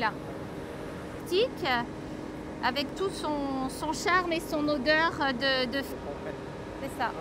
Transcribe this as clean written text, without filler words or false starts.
là. Tic, avec tout son charme et son odeur de... C'est ça.